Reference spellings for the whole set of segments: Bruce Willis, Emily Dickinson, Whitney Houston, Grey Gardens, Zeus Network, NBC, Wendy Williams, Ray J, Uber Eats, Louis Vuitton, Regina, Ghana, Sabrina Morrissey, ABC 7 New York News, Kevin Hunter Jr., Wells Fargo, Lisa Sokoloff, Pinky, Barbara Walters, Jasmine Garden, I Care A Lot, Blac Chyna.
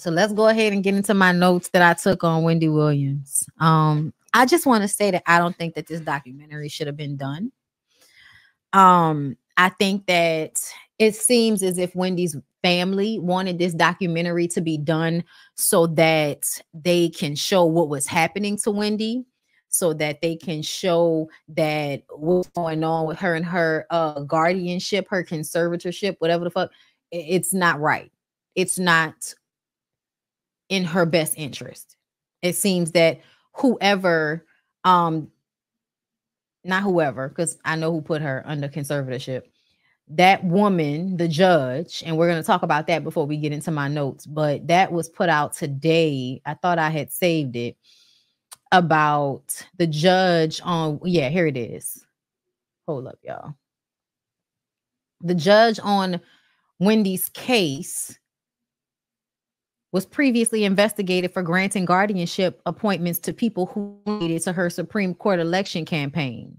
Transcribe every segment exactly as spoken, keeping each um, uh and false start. So let's go ahead and get into my notes that I took on Wendy Williams. Um, I just want to say that I don't think that this documentary should have been done. Um, I think that it seems as if Wendy's family wanted this documentary to be done so that they can show what was happening to Wendy, so that they can show that what's going on with her and her uh, guardianship, her conservatorship, whatever the fuck. It's not right. It's not in her best interest. It seems that whoever, um, not whoever, because I know who put her under conservatorship, that woman, the judge, and we're going to talk about that before we get into my notes, but that was put out today. I thought I had saved it about the judge on, yeah, here it is. Hold up, y'all. The judge on Wendy's case was previously investigated for granting guardianship appointments to people who related to her Supreme Court election campaign.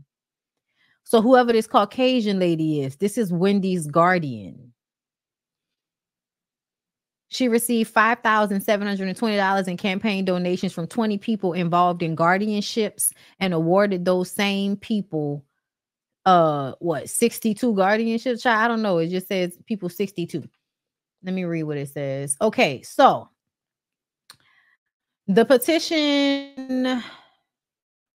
So whoever this Caucasian lady is, this is Wendy's guardian. She received five thousand seven hundred twenty dollars in campaign donations from twenty people involved in guardianships and awarded those same people, uh, what, sixty-two guardianships? I don't know. It just says people sixty-two. Let me read what it says. Okay, so the petition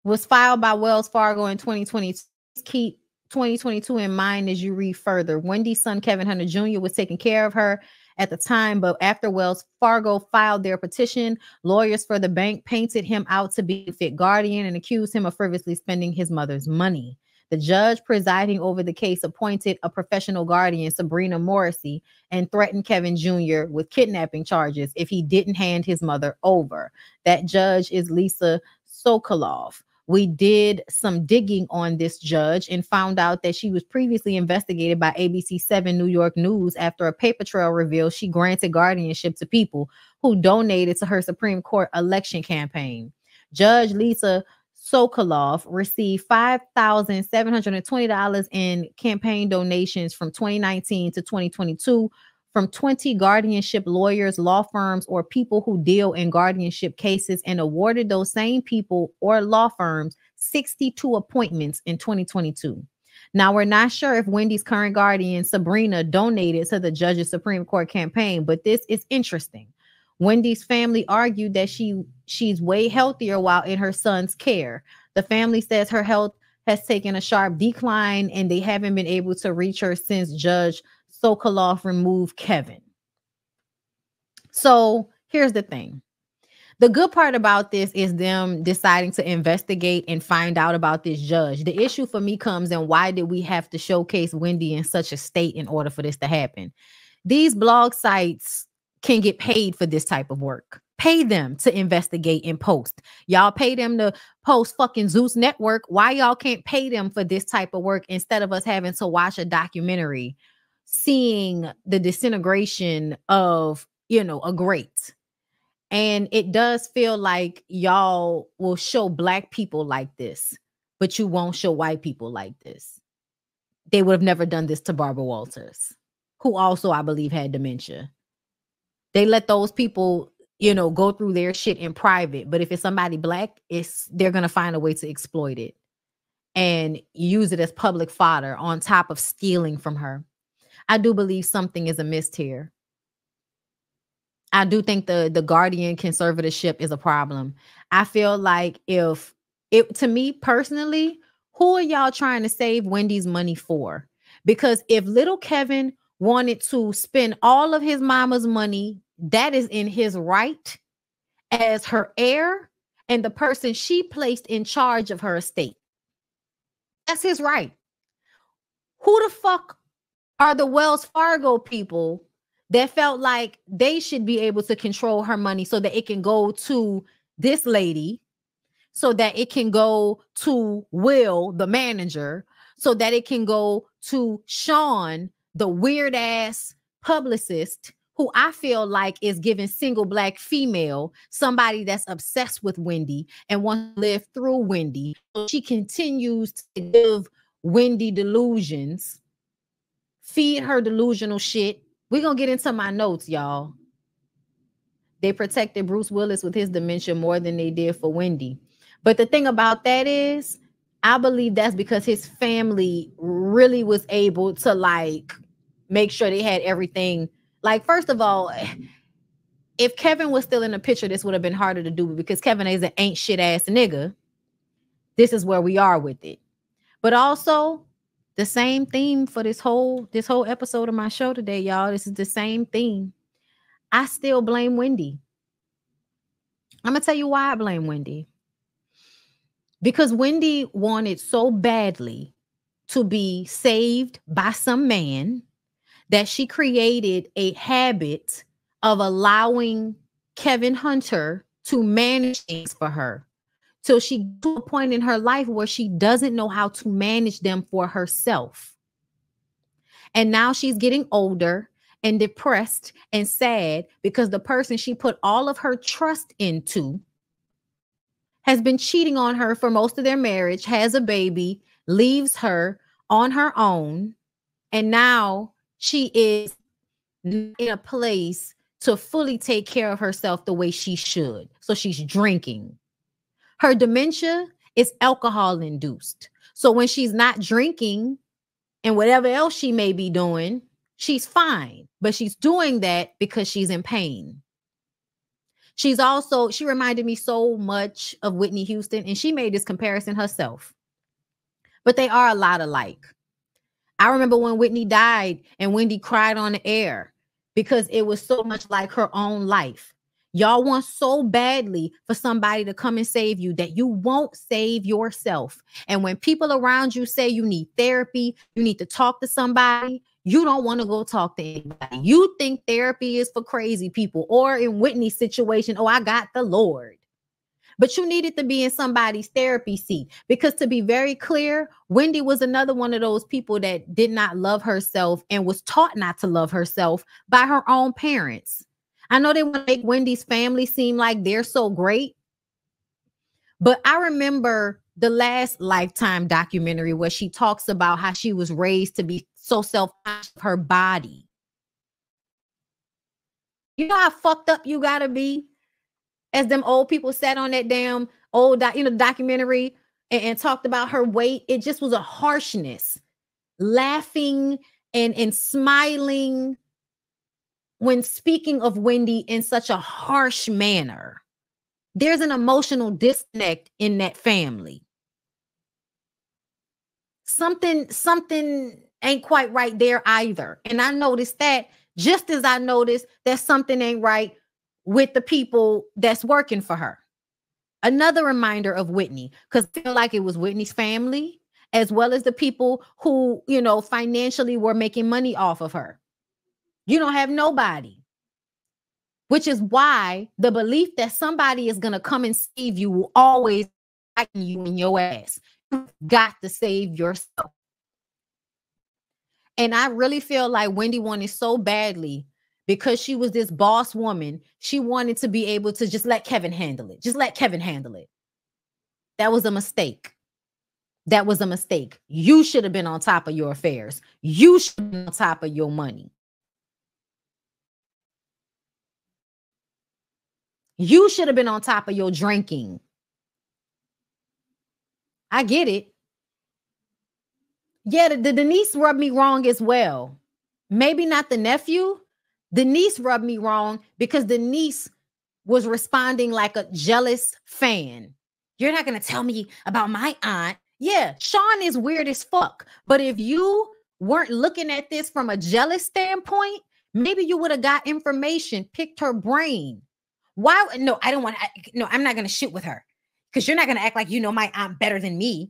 was filed by Wells Fargo in twenty twenty-two. Keep twenty twenty-two in mind as you read further. Wendy's son, Kevin Hunter Junior, was taking care of her at the time, but after Wells Fargo filed their petition, lawyers for the bank painted him out to be a fit guardian and accused him of frivolously spending his mother's money. The judge presiding over the case appointed a professional guardian, Sabrina Morrissey, and threatened Kevin Junior with kidnapping charges if he didn't hand his mother over. That judge is Lisa Sokoloff. We did some digging on this judge and found out that she was previously investigated by A B C seven New York News after a paper trail revealed she granted guardianship to people who donated to her Supreme Court election campaign. Judge Lisa Sokoloff received five thousand seven hundred twenty dollars in campaign donations from twenty nineteen to twenty twenty-two from twenty guardianship lawyers, law firms, or people who deal in guardianship cases, and awarded those same people or law firms sixty-two appointments in twenty twenty-two. Now, we're not sure if Wendy's current guardian, Sabrina, donated to the judge's Supreme Court campaign, but this is interesting. Wendy's family argued that she she's way healthier while in her son's care. The family says her health has taken a sharp decline and they haven't been able to reach her since Judge Sokoloff removed Kevin. So here's the thing. The good part about this is them deciding to investigate and find out about this judge. The issue for me comes in, why did we have to showcase Wendy in such a state in order for this to happen? These blog sites can get paid for this type of work. Pay them to investigate and post. Y'all pay them to post fucking Zeus Network. Why y'all can't pay them for this type of work instead of us having to watch a documentary seeing the disintegration of, you know, a great? And it does feel like y'all will show black people like this, but you won't show white people like this. They would have never done this to Barbara Walters, who also, I believe, had dementia. They let those people, you know, go through their shit in private. But if it's somebody black, it's they're going to find a way to exploit it and use it as public fodder on top of stealing from her. I do believe something is amiss here. I do think the, the guardian conservatorship is a problem. I feel like if it, to me personally, who are y'all trying to save Wendy's money for? Because if little Kevin wanted to spend all of his mama's money, that is in his right as her heir and the person she placed in charge of her estate. That's his right. Who the fuck are the Wells Fargo people that felt like they should be able to control her money so that it can go to this lady, so that it can go to Will, the manager, so that it can go to Sean, the weird ass publicist, who I feel like is giving single black female, somebody that's obsessed with Wendy and wants to live through Wendy. She continues to give Wendy delusions, feed her delusional shit. We're going to get into my notes, y'all. They protected Bruce Willis with his dementia more than they did for Wendy. But the thing about that is, I believe that's because his family really was able to, like, make sure they had everything. Like, first of all, if Kevin was still in the picture, this would have been harder to do, because Kevin is an ain't shit ass nigga. This is where we are with it. But also, the same theme for this whole this whole episode of my show today, y'all. This is the same theme. I still blame Wendy. I'm gonna tell you why I blame Wendy. Because Wendy wanted so badly to be saved by some man that she created a habit of allowing Kevin Hunter to manage things for her, till she gets to a point in her life where she doesn't know how to manage them for herself. And now she's getting older and depressed and sad because the person she put all of her trust into has been cheating on her for most of their marriage, has a baby, leaves her on her own, and now she is in a place to fully take care of herself the way she should. So she's drinking. Her dementia is alcohol induced. So when she's not drinking and whatever else she may be doing, she's fine, but she's doing that because she's in pain. She's also, she reminded me so much of Whitney Houston, and she made this comparison herself, but they are a lot alike. I remember when Whitney died and Wendy cried on the air because it was so much like her own life. Y'all want so badly for somebody to come and save you that you won't save yourself. And when people around you say you need therapy, you need to talk to somebody, you don't want to go talk to anybody. You think therapy is for crazy people, or in Whitney's situation, oh, I got the Lord. But you needed to be in somebody's therapy seat, because to be very clear, Wendy was another one of those people that did not love herself and was taught not to love herself by her own parents. I know they want to make Wendy's family seem like they're so great, but I remember the last Lifetime documentary where she talks about how she was raised to be so self-conscious of her body. You know how fucked up you gotta be, as them old people sat on that damn old doc, you know, documentary and, and talked about her weight. It just was a harshness, laughing and and smiling when speaking of Wendy in such a harsh manner. There's an emotional disconnect in that family. Something, something ain't quite right there either. And I noticed that, just as I noticed that something ain't right with the people that's working for her. Another reminder of Whitney, because I feel like it was Whitney's family, as well as the people who, you know, financially were making money off of her. You don't have nobody. Which is why the belief that somebody is going to come and save you will always bite you in your ass. You've got to save yourself. And I really feel like Wendy wanted so badly, because she was this boss woman, she wanted to be able to just let Kevin handle it. Just let Kevin handle it. That was a mistake. That was a mistake. You should have been on top of your affairs. You should have been on top of your money. You should have been on top of your drinking. I get it. Yeah, the, the Denise rubbed me wrong as well. Maybe not the nephew. Denise rubbed me wrong because Denise was responding like a jealous fan. You're not going to tell me about my aunt. Yeah, Sean is weird as fuck. But if you weren't looking at this from a jealous standpoint, maybe you would have got information, picked her brain. Why? No, I don't want to. No, I'm not going to shoot with her, because you're not going to act like you know my aunt better than me.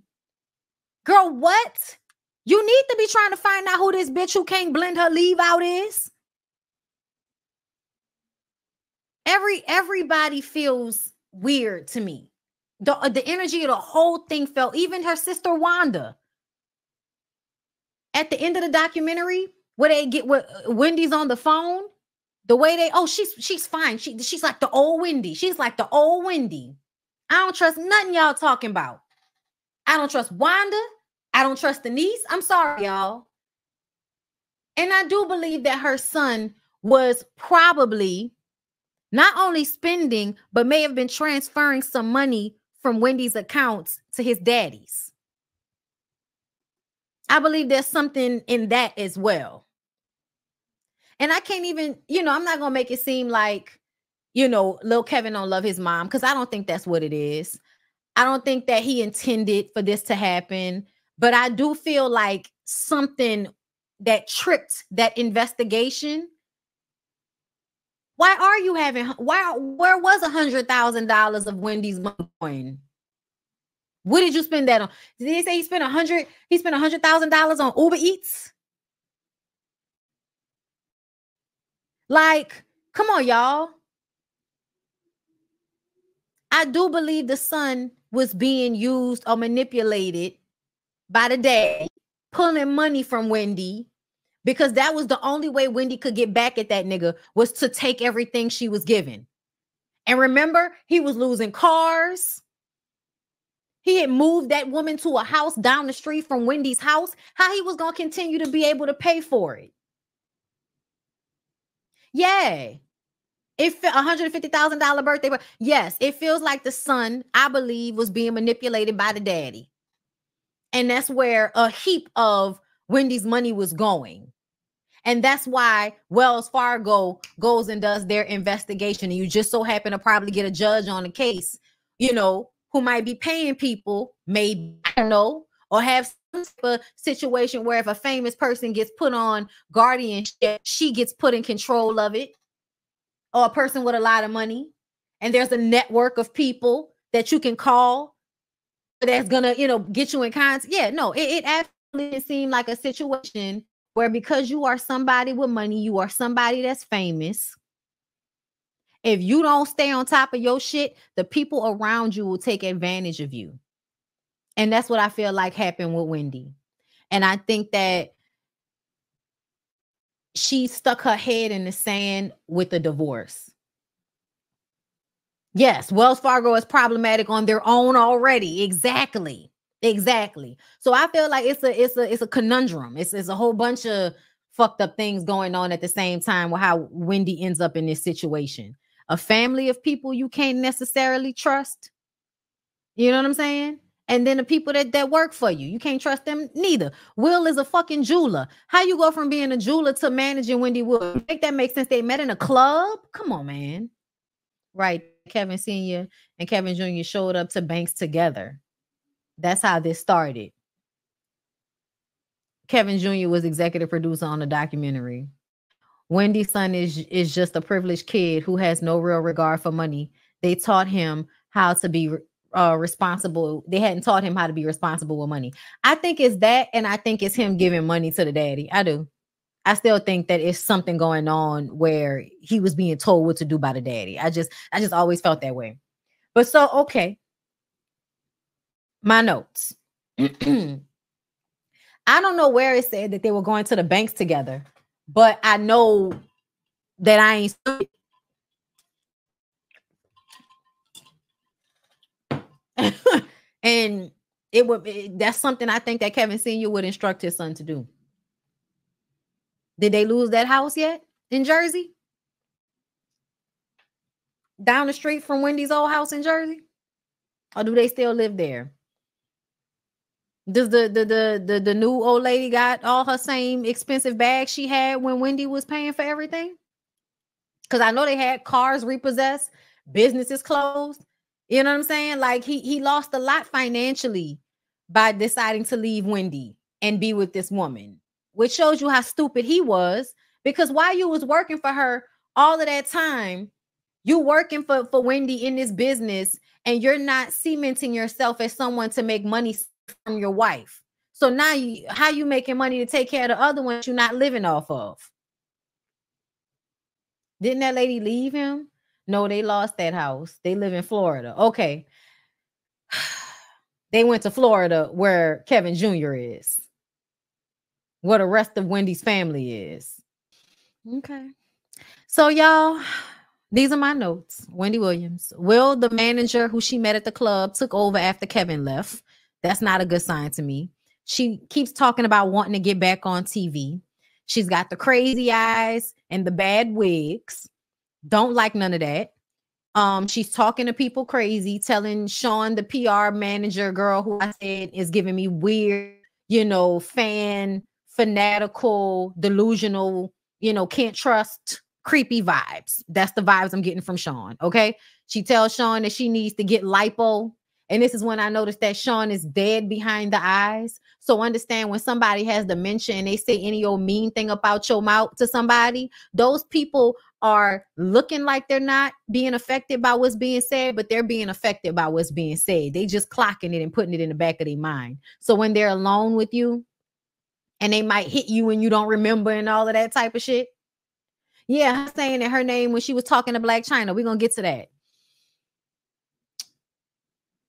Girl, what? You need to be trying to find out who this bitch who can't blend her leave out is. Every everybody feels weird to me. The, the energy of the whole thing felt, even her sister Wanda. At the end of the documentary, where they get where Wendy's on the phone, the way they, oh, she's she's fine. She, she's like the old Wendy. She's like the old Wendy. I don't trust nothing y'all talking about. I don't trust Wanda. I don't trust Denise. I'm sorry, y'all. And I do believe that her son was probably not only spending, but may have been transferring some money from Wendy's accounts to his daddy's. I believe there's something in that as well. And I can't even, you know, I'm not going to make it seem like, you know, little Kevin don't love his mom, because I don't think that's what it is. I don't think that he intended for this to happen. But I do feel like something that tripped that investigation. Why are you having, why, where was one hundred thousand dollars of Wendy's money going? What did you spend that on? Did they say he spent one hundred thousand dollars? He spent one hundred thousand dollars on Uber Eats? Like, come on, y'all. I do believe the son was being used or manipulated by the dad, pulling money from Wendy, because that was the only way Wendy could get back at that nigga, was to take everything she was given. And remember, he was losing cars. He had moved that woman to a house down the street from Wendy's house. How he was going to continue to be able to pay for it? Yeah. It one hundred fifty thousand dollars birthday. Yes, it feels like the son, I believe, was being manipulated by the daddy. And that's where a heap of Wendy's money was going. And that's why Wells Fargo goes and does their investigation. And you just so happen to probably get a judge on the case, you know, who might be paying people, maybe, I don't know, or have some type of situation where if a famous person gets put on guardianship, she gets put in control of it, or a person with a lot of money. And there's a network of people that you can call that's going to, you know, get you in contact. Yeah, no, it, it absolutely it seemed like a situation where, because you are somebody with money, you are somebody that's famous, if you don't stay on top of your shit, the people around you will take advantage of you. And that's what I feel like happened with Wendy. And I think that she stuck her head in the sand with the divorce. Yes, Wells Fargo is problematic on their own already. Exactly. Exactly. So I feel like it's a it's a it's a conundrum. It's it's a whole bunch of fucked up things going on at the same time with how Wendy ends up in this situation. A family of people you can't necessarily trust. You know what I'm saying? And then the people that that work for you, you can't trust them neither. Will is a fucking jeweler. How you go from being a jeweler to managing Wendy Williams? Make that make sense? They met in a club. Come on, man. Right? Kevin Senior and Kevin Junior showed up to banks together. That's how this started. Kevin Junior was executive producer on the documentary. Wendy's son is, is just a privileged kid who has no real regard for money. They taught him how to be uh, responsible. They hadn't taught him how to be responsible with money. I think it's that, and I think it's him giving money to the daddy. I do. I still think that it's something going on where he was being told what to do by the daddy. I just, I just always felt that way. But so, okay. My notes. I don't know where it said that they were going to the banks together, but I know that I ain't stupid. And it would it, that's something I think that Kevin Senior would instruct his son to do. Did they lose that house yet in Jersey? Down the street from Wendy's old house in Jersey? Or do they still live there? Does the, the the the the new old lady got all her same expensive bags she had when Wendy was paying for everything? Because I know they had cars repossessed, businesses closed. You know what I'm saying? Like he he lost a lot financially by deciding to leave Wendy and be with this woman, which shows you how stupid he was. Because while you was working for her all of that time, you working for for Wendy in this business, and you're not cementing yourself as someone to make money from your wife. So now you, how you making money to take care of the other ones you're not living off of? Didn't that lady leave him? No, they lost that house. They live in Florida. Okay. They went to Florida where Kevin Junior is, where the rest of Wendy's family is. Okay. So y'all, these are my notes. Wendy Williams. Will, the manager who she met at the club, took over after Kevin left. That's not a good sign to me. She keeps talking about wanting to get back on T V. She's got the crazy eyes and the bad wigs. Don't like none of that. Um, she's talking to people crazy, telling Sean, the P R manager girl who I said is giving me weird, you know, fan, fanatical, delusional, you know, can't trust, creepy vibes. That's the vibes I'm getting from Sean, okay? She tells Sean that she needs to get lipo. And this is when I noticed that Sean is dead behind the eyes. So understand, when somebody has dementia and they say any old mean thing about your mouth to somebody, those people are looking like they're not being affected by what's being said, but they're being affected by what's being said. They just clocking it and putting it in the back of their mind. So when they're alone with you and they might hit you and you don't remember and all of that type of shit. Yeah, saying that her name when she was talking to Blac Chyna. We're going to get to that.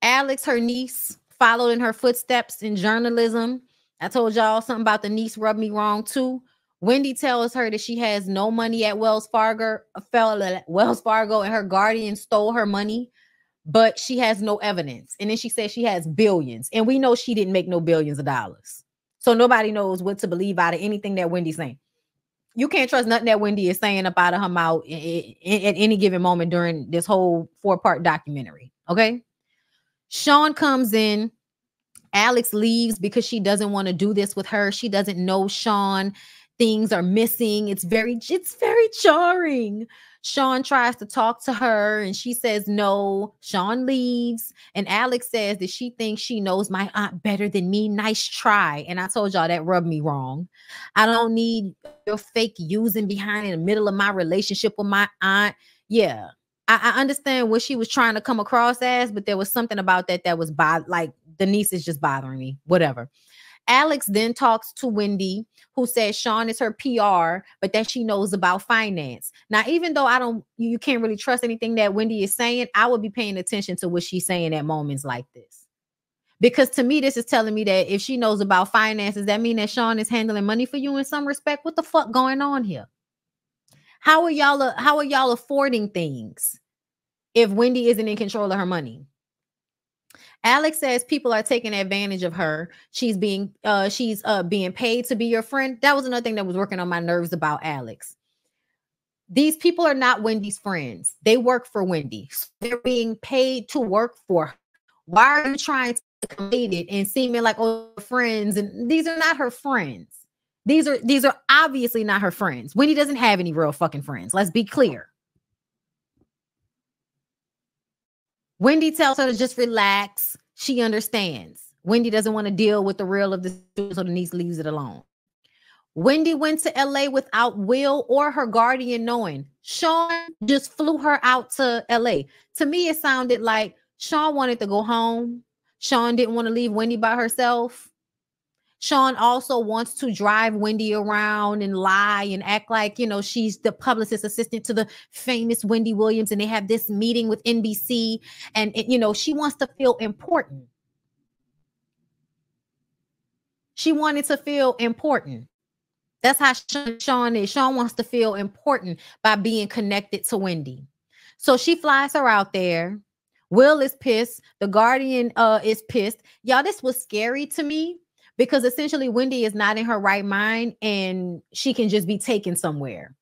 Alex, her niece, followed in her footsteps in journalism. I told y'all something about the niece rubbed me wrong too. Wendy tells her that she has no money at Wells Fargo, Wells Fargo, and her guardian stole her money, but she has no evidence. And then she says she has billions, and we know she didn't make no billions of dollars. So nobody knows what to believe out of anything that Wendy's saying. You can't trust nothing that Wendy is saying up out of her mouth at any given moment during this whole four-part documentary, okay? Sean comes in. Alex leaves because she doesn't want to do this with her. She doesn't know Sean. Things are missing. It's very, it's very jarring. Sean tries to talk to her and she says no. Sean leaves. And Alex says that she thinks she knows my aunt better than me. Nice try. And I told y'all that rubbed me wrong. I don't need your fake using behind in the middle of my relationship with my aunt. Yeah. I understand what she was trying to come across as, but there was something about that that was bo- like the niece is just bothering me, whatever. Alex then talks to Wendy, who says Sean is her P R, but that she knows about finance. Now, even though I don't, you can't really trust anything that Wendy is saying, I would be paying attention to what she's saying at moments like this. Because to me, this is telling me that if she knows about finances, that means that Sean is handling money for you in some respect. What the fuck going on here? How are y'all, how are y'all affording things if Wendy isn't in control of her money? Alex says people are taking advantage of her. She's being, uh, she's uh, being paid to be your friend. That was another thing that was working on my nerves about Alex. These people are not Wendy's friends. They work for Wendy. They're being paid to work for her. Why are you trying to complete it and seeming like, oh, friends? And these are not her friends. These are these are obviously not her friends. Wendy doesn't have any real fucking friends. Let's be clear. Wendy tells her to just relax. She understands. Wendy doesn't want to deal with the real of the situation, so the niece leaves it alone. Wendy went to L A without Will or her guardian knowing. Sean just flew her out to L A. To me, it sounded like Sean wanted to go home. Sean didn't want to leave Wendy by herself. Sean also wants to drive Wendy around and lie and act like, you know, she's the publicist assistant to the famous Wendy Williams. And they have this meeting with N B C and, it, you know, she wants to feel important. She wanted to feel important. That's how Sean is. Sean wants to feel important by being connected to Wendy. So she flies her out there. Will is pissed. The guardian uh, is pissed. Y'all, this was scary to me. Because essentially Wendy is not in her right mind and she can just be taken somewhere.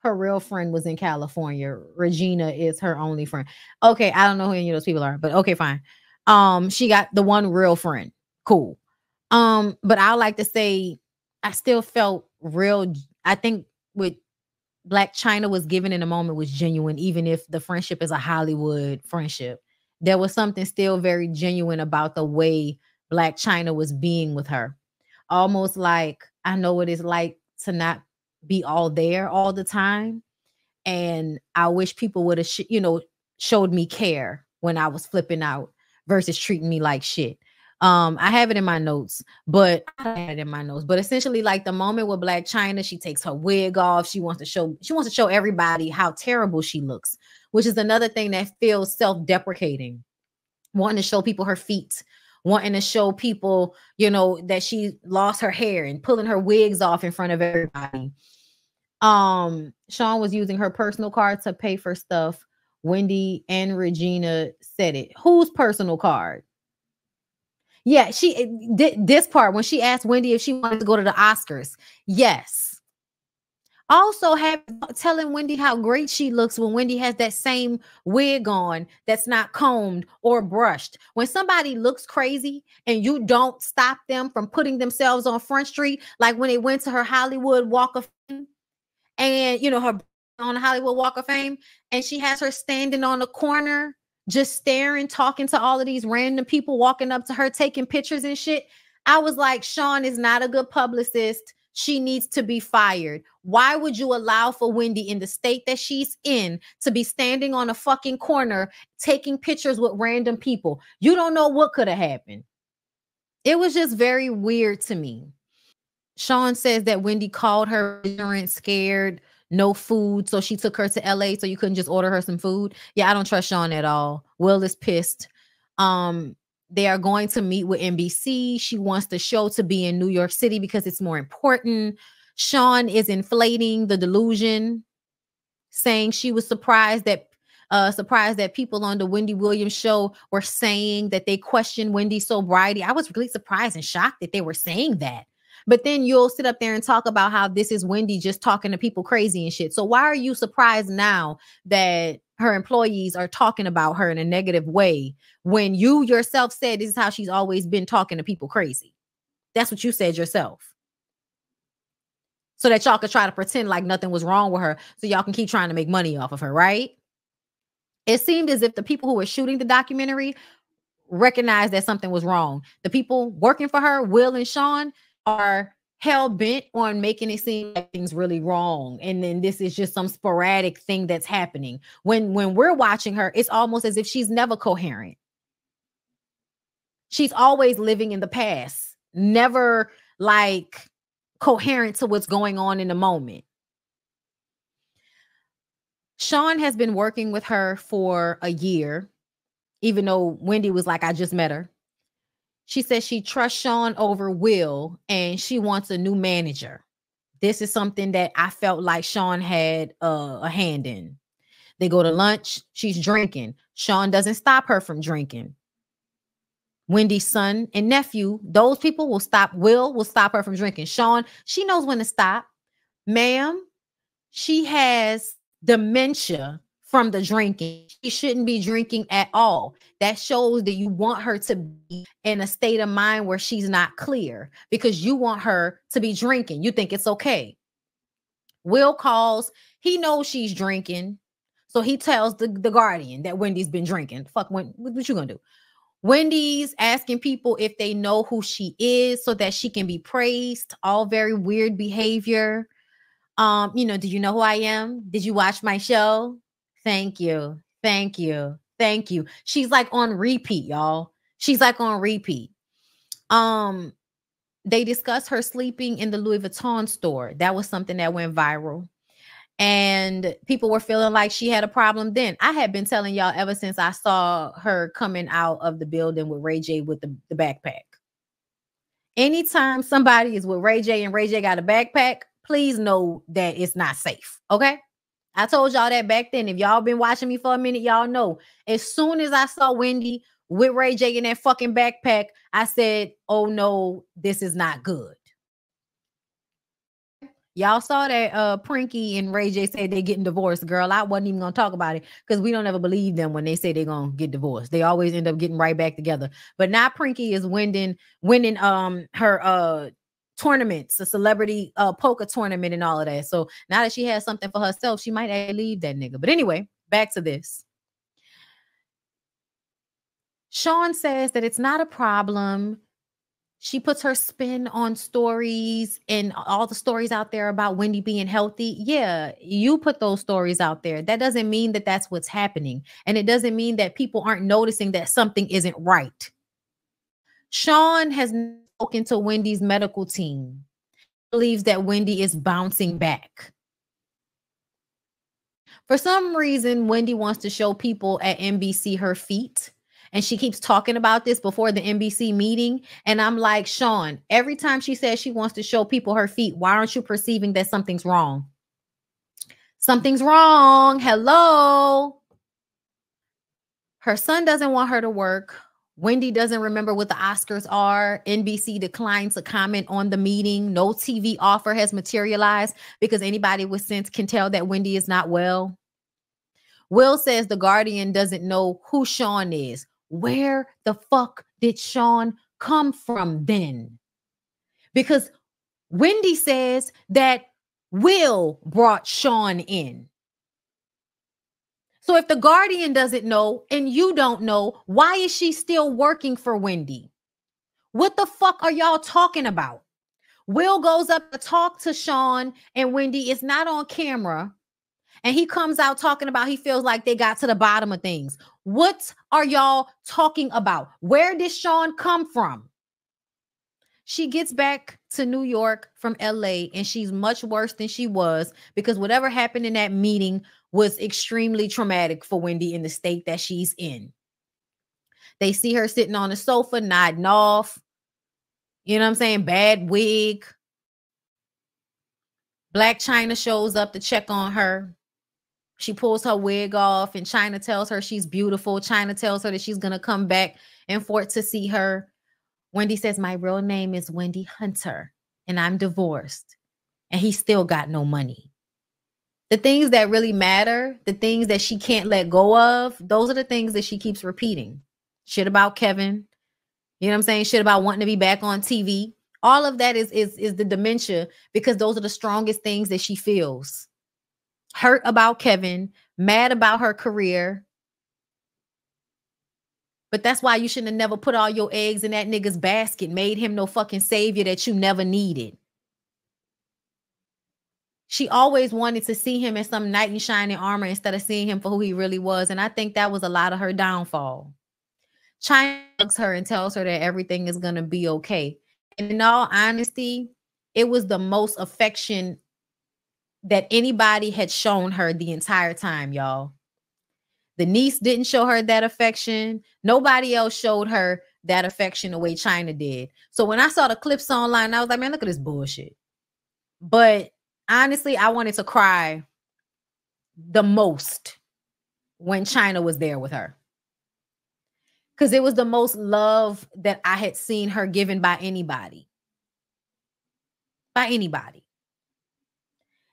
Her real friend was in California. Regina is her only friend. Okay, I don't know who any of those people are, but okay, fine. Um, she got the one real friend. Cool. Um, but I like to say I still felt real. I think what Blac Chyna was given in the moment was genuine, even if the friendship is a Hollywood friendship. There was something still very genuine about the way Blac Chyna was being with her, almost like I know what it's like to not be all there all the time. And I wish people would have, sh- you know, showed me care when I was flipping out versus treating me like shit. Um, I have it in my notes, but I had it in my notes, but essentially like the moment with Blac Chyna, she takes her wig off. She wants to show, she wants to show everybody how terrible she looks, which is another thing that feels self-deprecating, wanting to show people her feet, wanting to show people, you know, that she lost her hair and pulling her wigs off in front of everybody. Um, Sean was using her personal card to pay for stuff. Wendy and Regina said it. Whose personal card? Yeah, she did this part when she asked Wendy if she wanted to go to the Oscars. Yes. Also have, telling Wendy how great she looks when Wendy has that same wig on that's not combed or brushed. When somebody looks crazy and you don't stop them from putting themselves on Front Street, like when they went to her Hollywood Walk of Fame, and, you know, her on the Hollywood Walk of Fame, and she has her standing on the corner, just staring, talking to all of these random people walking up to her, taking pictures and shit. I was like, Sean is not a good publicist. She needs to be fired. Why would you allow for Wendy in the state that she's in to be standing on a fucking corner taking pictures with random people? You don't know what could have happened. It was just very weird to me. Sean says that Wendy called her ignorant, scared, no food, so she took her to L A so you couldn't just order her some food. Yeah, I don't trust Sean at all. Will is pissed. Um... They are going to meet with N B C. She wants the show to be in New York City because it's more important. Sean is inflating the delusion, saying she was surprised that uh, surprised that people on the Wendy Williams show were saying that they questioned Wendy's sobriety. I was really surprised and shocked that they were saying that. But then you'll sit up there and talk about how this is Wendy just talking to people crazy and shit. So why are you surprised now that her employees are talking about her in a negative way when you yourself said this is how she's always been talking to people crazy? That's what you said yourself. So that y'all could try to pretend like nothing was wrong with her so y'all can keep trying to make money off of her, right? It seemed as if the people who were shooting the documentary recognized that something was wrong. The people working for her, Will and Sean, are hell-bent on making it seem like things really wrong, and then this is just some sporadic thing that's happening. When when we're watching her, it's almost as if she's never coherent. She's always living in the past, never like coherent to what's going on in the moment. Sean has been working with her for a year, even though Wendy was like, I just met her. She says she trusts Sean over Will and she wants a new manager. This is something that I felt like Sean had uh, a hand in. They go to lunch. She's drinking. Sean doesn't stop her from drinking. Wendy's son and nephew, those people will stop. Will will stop her from drinking. Sean, she knows when to stop. Ma'am, she has dementia from the drinking. She shouldn't be drinking at all. That shows that you want her to be in a state of mind where she's not clear, because you want her to be drinking. You think it's okay. Will calls. He knows she's drinking. So he tells the, the guardian that Wendy's been drinking. Fuck, Wendy, what you gonna do? Wendy's asking people if they know who she is so that she can be praised. All very weird behavior. Um, you know, do you know who I am? Did you watch my show? Thank you. Thank you. Thank you. She's like on repeat, y'all. She's like on repeat. Um, they discuss her sleeping in the Louis Vuitton store. That was something that went viral. And people were feeling like she had a problem then. I had been telling y'all ever since I saw her coming out of the building with Ray J with the, the backpack. Anytime somebody is with Ray J and Ray J got a backpack, please know that it's not safe. Okay? I told y'all that back then. If y'all been watching me for a minute, y'all know. As soon as I saw Wendy with Ray J in that fucking backpack, I said, oh no, this is not good. Y'all saw that uh, Pinky and Ray J said they're getting divorced, girl. I wasn't even going to talk about it because we don't ever believe them when they say they're going to get divorced. They always end up getting right back together. But now Pinky is winning, winning um, her... Uh, tournaments, a celebrity uh, poker tournament and all of that. So now that she has something for herself, she might leave that nigga. But anyway, back to this. Sean says that it's not a problem. She puts her spin on stories and all the stories out there about Wendy being healthy. Yeah, you put those stories out there. That doesn't mean that that's what's happening. And it doesn't mean that people aren't noticing that something isn't right. Sean has spoken to Wendy's medical team, believes that Wendy is bouncing back. For some reason, Wendy wants to show people at N B C her feet, and she keeps talking about this before the N B C meeting. And I'm like, Sean, every time she says she wants to show people her feet, why aren't you perceiving that something's wrong? Something's wrong. Hello. Her son doesn't want her to work. Wendy doesn't remember what the Oscars are. N B C declined to comment on the meeting. No T V offer has materialized because anybody with sense can tell that Wendy is not well. Will says The Guardian doesn't know who Sean is. Where the fuck did Sean come from then? Because Wendy says that Will brought Sean in. So if The Guardian doesn't know and you don't know, why is she still working for Wendy? What the fuck are y'all talking about? Will goes up to talk to Sean and Wendy. It's not on camera. And he comes out talking about he feels like they got to the bottom of things. What are y'all talking about? Where did Sean come from? She gets back to New York from L A and she's much worse than she was because whatever happened in that meeting was extremely traumatic for Wendy in the state that she's in. They see her sitting on the sofa, nodding off. You know what I'm saying? Bad wig. Blac Chyna shows up to check on her. She pulls her wig off and Chyna tells her she's beautiful. Chyna tells her that she's going to come back and Fort to see her. Wendy says, my real name is Wendy Hunter and I'm divorced and he still got no money. The things that really matter, the things that she can't let go of, those are the things that she keeps repeating. Shit about Kevin, you know what I'm saying? Shit about wanting to be back on T V. All of that is, is, is the dementia because those are the strongest things that she feels. Hurt about Kevin, mad about her career. But that's why you shouldn't have never put all your eggs in that nigga's basket, made him no fucking savior that you never needed. She always wanted to see him as some knight in shining armor instead of seeing him for who he really was. And I think that was a lot of her downfall. Chyna hugs her and tells her that everything is going to be okay. And in all honesty, it was the most affection that anybody had shown her the entire time, y'all. The niece didn't show her that affection. Nobody else showed her that affection the way Chyna did. So when I saw the clips online, I was like, man, look at this bullshit. But honestly, I wanted to cry the most when Chyna was there with her. Because it was the most love that I had seen her given by anybody. By anybody.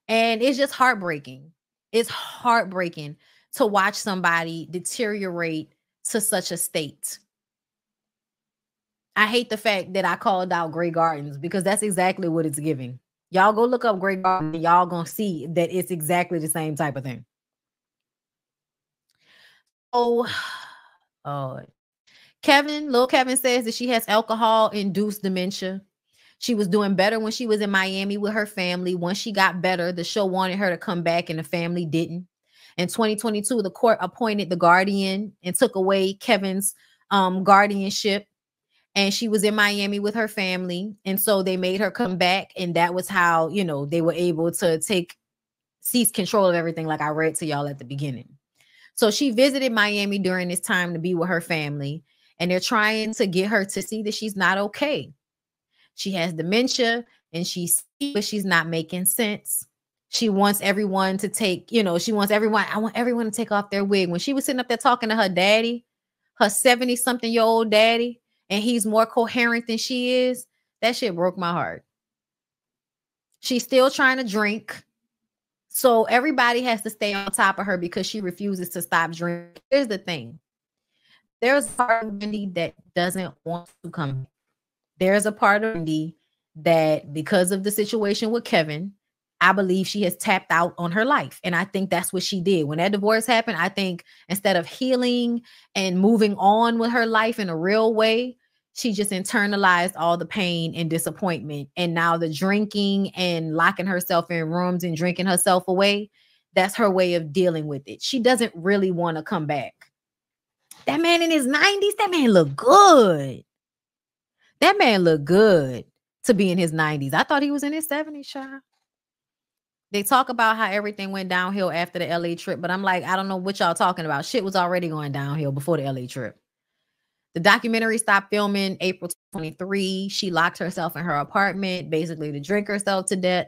And it's just heartbreaking. It's heartbreaking to watch somebody deteriorate to such a state. I hate the fact that I called out Grey Gardens because that's exactly what it's giving. Y'all go look up Grey Gardens and y'all gonna see that it's exactly the same type of thing. Oh, oh. Kevin, Lil Kevin says that she has alcohol-induced dementia. She was doing better when she was in Miami with her family. Once she got better, the show wanted her to come back and the family didn't. In twenty twenty-two, the court appointed the guardian and took away Kevin's um, guardianship. And she was in Miami with her family. And so they made her come back. And that was how, you know, they were able to take, seize control of everything like I read to y'all at the beginning. So she visited Miami during this time to be with her family. And they're trying to get her to see that she's not okay. She has dementia and she's, but she's not making sense. She wants everyone to take, you know, she wants everyone, I want everyone to take off their wig. When she was sitting up there talking to her daddy, her seventy-something-year-old daddy, and he's more coherent than she is, that shit broke my heart. She's still trying to drink. So everybody has to stay on top of her because she refuses to stop drinking. Here's the thing. There's a part of Wendy that doesn't want to come. There's a part of Wendy that because of the situation with Kevin, I believe she has tapped out on her life. And I think that's what she did. When that divorce happened, I think instead of healing and moving on with her life in a real way, she just internalized all the pain and disappointment. And now the drinking and locking herself in rooms and drinking herself away, that's her way of dealing with it. She doesn't really want to come back. That man in his nineties, that man looked good. That man looked good to be in his nineties. I thought he was in his seventies, y'all. They talk about how everything went downhill after the L A trip, but I'm like, I don't know what y'all talking about. Shit was already going downhill before the L A trip. The documentary stopped filming April twenty-third. She locked herself in her apartment, basically to drink herself to death.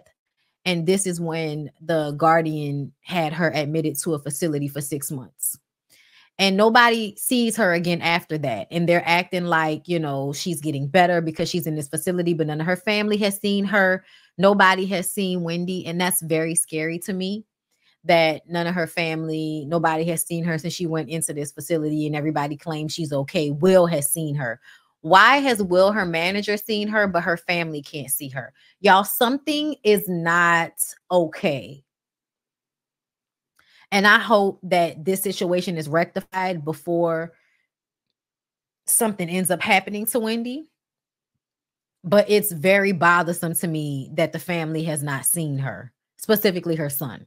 And this is when the Guardian had her admitted to a facility for six months. And nobody sees her again after that. And they're acting like, you know, she's getting better because she's in this facility, but none of her family has seen her. Nobody has seen Wendy. And that's very scary to me, that none of her family, nobody has seen her since she went into this facility, and everybody claims she's okay. Will has seen her. Why has Will, her manager, seen her, but her family can't see her? Y'all, something is not okay. And I hope that this situation is rectified before something ends up happening to Wendy. But it's very bothersome to me that the family has not seen her, specifically her son.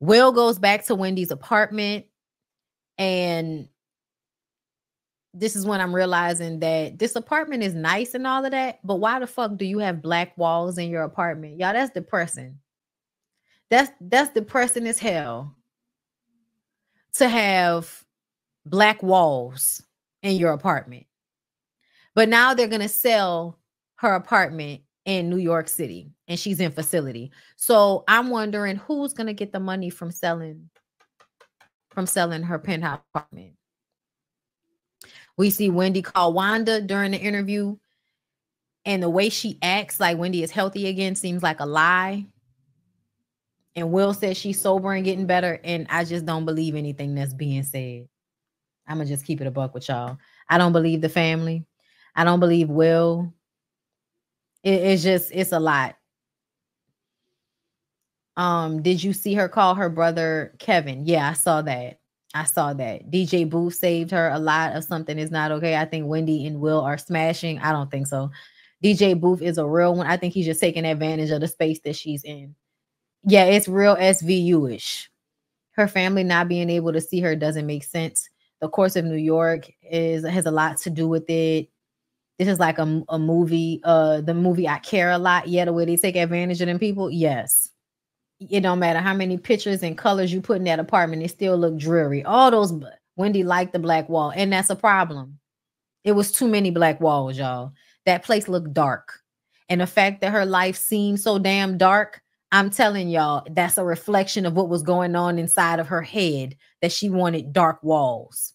Will goes back to Wendy's apartment, and this is when I'm realizing that this apartment is nice and all of that, but why the fuck do you have black walls in your apartment? Y'all, that's depressing. That's that's depressing as hell to have black walls in your apartment. But now they're going to sell her apartment in New York City, and she's in facility. So I'm wondering who's going to get the money from selling from selling her penthouse apartment. We see Wendy call Wanda during the interview, and the way she acts like Wendy is healthy again seems like a lie. And Will says she's sober and getting better. And I just don't believe anything that's being said. I'm going to just keep it a buck with y'all. I don't believe the family. I don't believe Will. It, it's just, it's a lot. Um, did you see her call her brother Kevin? Yeah, I saw that. I saw that. D J Booth saved her a lot of something is not okay. I think Wendy and Will are smashing. I don't think so. D J Booth is a real one. I think he's just taking advantage of the space that she's in. Yeah, it's real S V U-ish. Her family not being able to see her doesn't make sense. The course of New York is has a lot to do with it. This is like a, a movie, uh, the movie I Care A Lot. Yeah, the way they take advantage of them people, yes. It don't matter how many pictures and colors you put in that apartment, it still look dreary. All those, Wendy liked the black wall, and that's a problem. It was too many black walls, y'all. That place looked dark. And the fact that her life seemed so damn dark, I'm telling y'all, that's a reflection of what was going on inside of her head, that she wanted dark walls.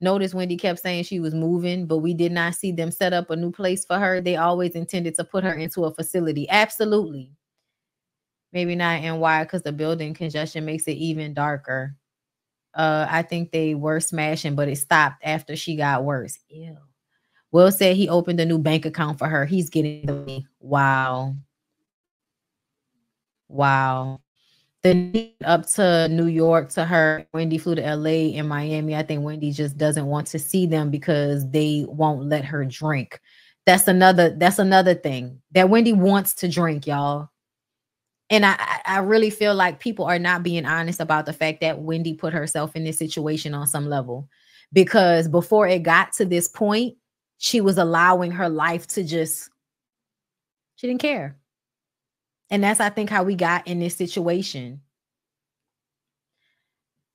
Notice Wendy kept saying she was moving, but we did not see them set up a new place for her. They always intended to put her into a facility. Absolutely. Maybe not N Y because the building congestion makes it even darker. Uh, I think they were smashing, but it stopped after she got worse. Ew. Will said he opened a new bank account for her. He's getting the money. Wow. Wow. The need up to New York to her. Wendy flew to L A and Miami. I think Wendy just doesn't want to see them because they won't let her drink. That's another, that's another thing that Wendy wants to drink, y'all. And I, I really feel like people are not being honest about the fact that Wendy put herself in this situation on some level, because before it got to this point, she was allowing her life to just, she didn't care. And that's, I think, how we got in this situation.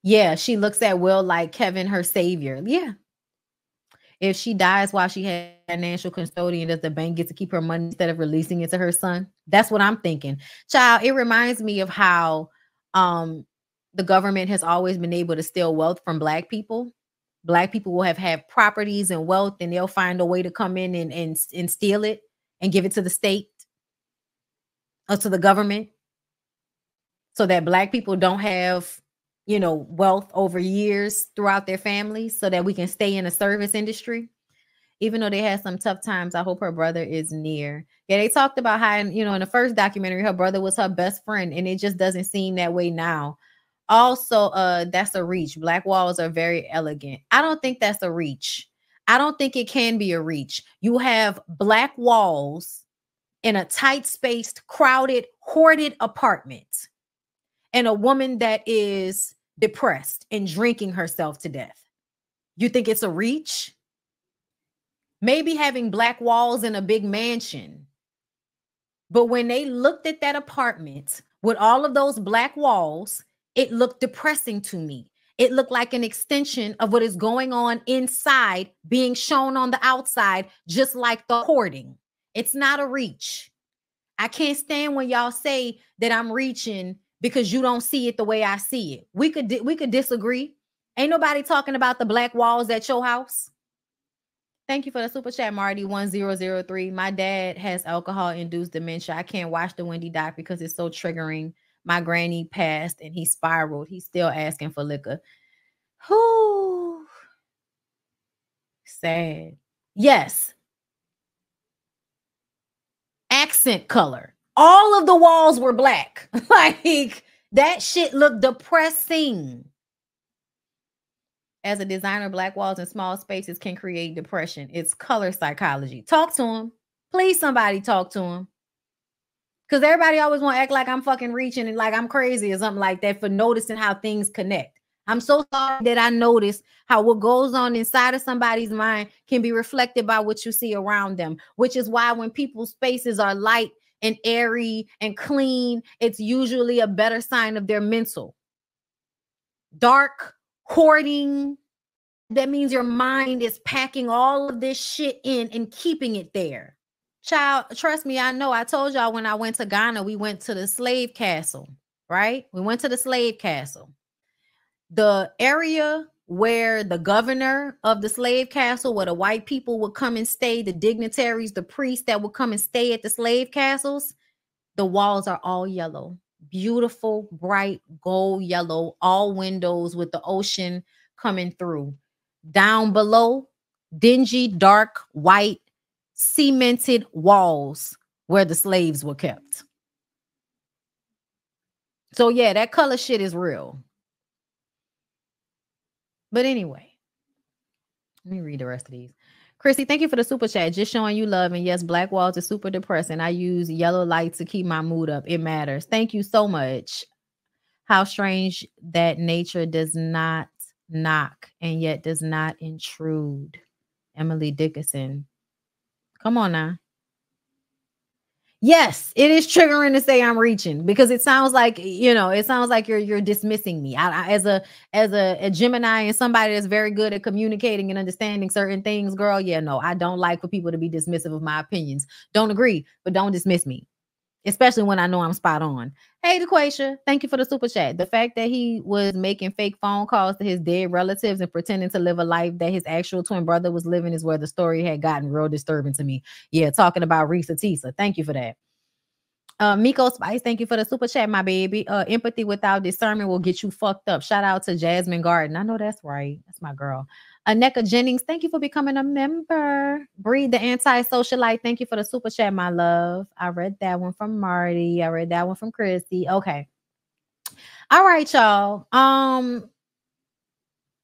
Yeah, she looks at Will like Kevin, her savior. Yeah. If she dies while she has financial custodian, does the bank get to keep her money instead of releasing it to her son? That's what I'm thinking. Child, it reminds me of how um, the government has always been able to steal wealth from Black people. Black people will have had properties and wealth, and they'll find a way to come in and, and, and steal it and give it to the state or to the government so that Black people don't have, you know, wealth over years throughout their families so that we can stay in the service industry. Even though they had some tough times, I hope her brother is near. Yeah, they talked about how, you know, in the first documentary, her brother was her best friend, and it just doesn't seem that way now. Also, uh, that's a reach. Black walls are very elegant. I don't think that's a reach. I don't think it can be a reach. You have black walls in a tight-spaced, crowded, hoarded apartment, and a woman that is depressed and drinking herself to death. You think it's a reach? Maybe having black walls in a big mansion. But when they looked at that apartment with all of those black walls, it looked depressing to me. It looked like an extension of what is going on inside being shown on the outside, just like the hoarding. It's not a reach. I can't stand when y'all say that I'm reaching because you don't see it the way I see it. We could, we could disagree. Ain't nobody talking about the black walls at your house. Thank you for the super chat, Marty. one zero zero three. My dad has alcohol-induced dementia. I can't watch the Wendy doc because it's so triggering. My granny passed and he spiraled. He's still asking for liquor. Whoo. Sad. Yes. Accent color. All of the walls were black. Like, that shit looked depressing. As a designer, black walls and small spaces can create depression. It's color psychology. Talk to him. Please, somebody talk to him. Because everybody always want to act like I'm fucking reaching and like I'm crazy or something like that for noticing how things connect. I'm so sorry that I noticed how what goes on inside of somebody's mind can be reflected by what you see around them, which is why when people's spaces are light and airy and clean, it's usually a better sign of their mental. Dark, hoarding, that means your mind is packing all of this shit in and keeping it there. Child, trust me, I know. I told y'all when I went to Ghana, we went to the slave castle, right? We went to the slave castle. The area where the governor of the slave castle, where the white people would come and stay, the dignitaries, the priests that would come and stay at the slave castles, the walls are all yellow. Beautiful, bright, gold yellow, all windows with the ocean coming through. Down below, dingy, dark, white, cemented walls where the slaves were kept. So yeah, that color shit is real. But anyway, let me read the rest of these. Chrissy, thank you for the super chat. Just showing you love. And yes, black walls are super depressing. I use yellow light to keep my mood up. It matters. Thank you so much. How strange that nature does not knock and yet does not intrude. Emily Dickinson. Come on now. Yes, it is triggering to say I'm reaching because it sounds like, you know, it sounds like you're you're dismissing me. I, I, as a as a, a Gemini and somebody that's very good at communicating and understanding certain things, girl, yeah, no, I don't like for people to be dismissive of my opinions. Don't agree, but don't dismiss me, especially when I know I'm spot on. Hey, DeQuasia, thank you for the super chat. The fact that he was making fake phone calls to his dead relatives and pretending to live a life that his actual twin brother was living is where the story had gotten real disturbing to me. Yeah, talking about Risa Tisa. Thank you for that. Uh, Miko Spice, thank you for the super chat, my baby. Uh, empathy without discernment will get you fucked up. Shout out to Jasmine Garden. I know that's right. That's my girl. Aneka Jennings, thank you for becoming a member. Breed the anti-socialite, thank you for the super chat, my love. I read that one from Marty. I read that one from Chrissy. Okay. All right, y'all. Um,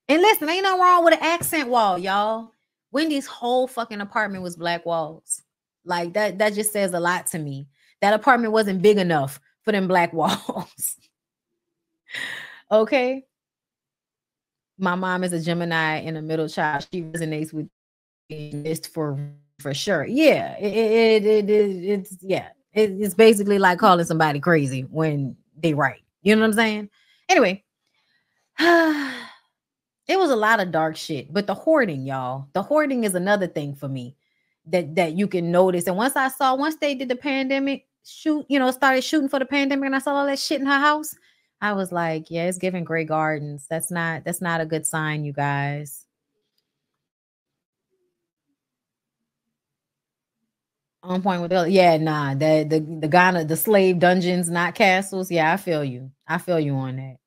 and listen, ain't no wrong with an accent wall, y'all. Wendy's whole fucking apartment was black walls. Like that, that just says a lot to me. That apartment wasn't big enough for them black walls. Okay. My mom is a Gemini and a middle child. She resonates with this for for sure. Yeah, it, it, it, it it's yeah, it, it's basically like calling somebody crazy when they right. You know what I'm saying? Anyway, it was a lot of dark shit, but the hoarding, y'all, the hoarding is another thing for me that that you can notice. And once I saw, once they did the pandemic shoot, you know, started shooting for the pandemic, and I saw all that shit in her house. I was like, yeah, it's giving Grey Gardens. That's not, that's not a good sign, you guys. On point with the, yeah, nah, the, the, the Ghana, the slave dungeons, not castles. Yeah, I feel you. I feel you on that.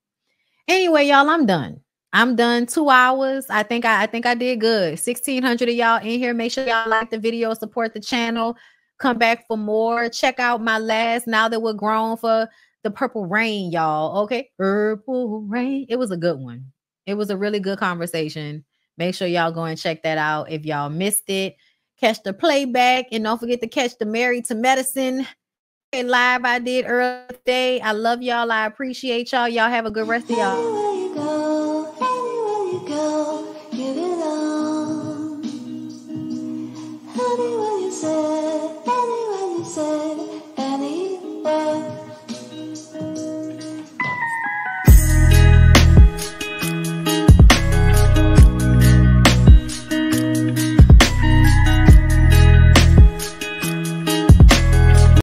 Anyway, y'all, I'm done. I'm done. Two hours. I think I, I think I did good. sixteen hundred of y'all in here. Make sure y'all like the video, support the channel, come back for more. Check out my last, now that we're grown, for The Purple Rain, y'all. Okay. Purple Rain. It was a good one. It was a really good conversation. Make sure y'all go and check that out. If y'all missed it, catch the playback and don't forget to catch the Married to Medicine live I did earlier today. I love y'all. I appreciate y'all. Y'all have a good rest of y'all.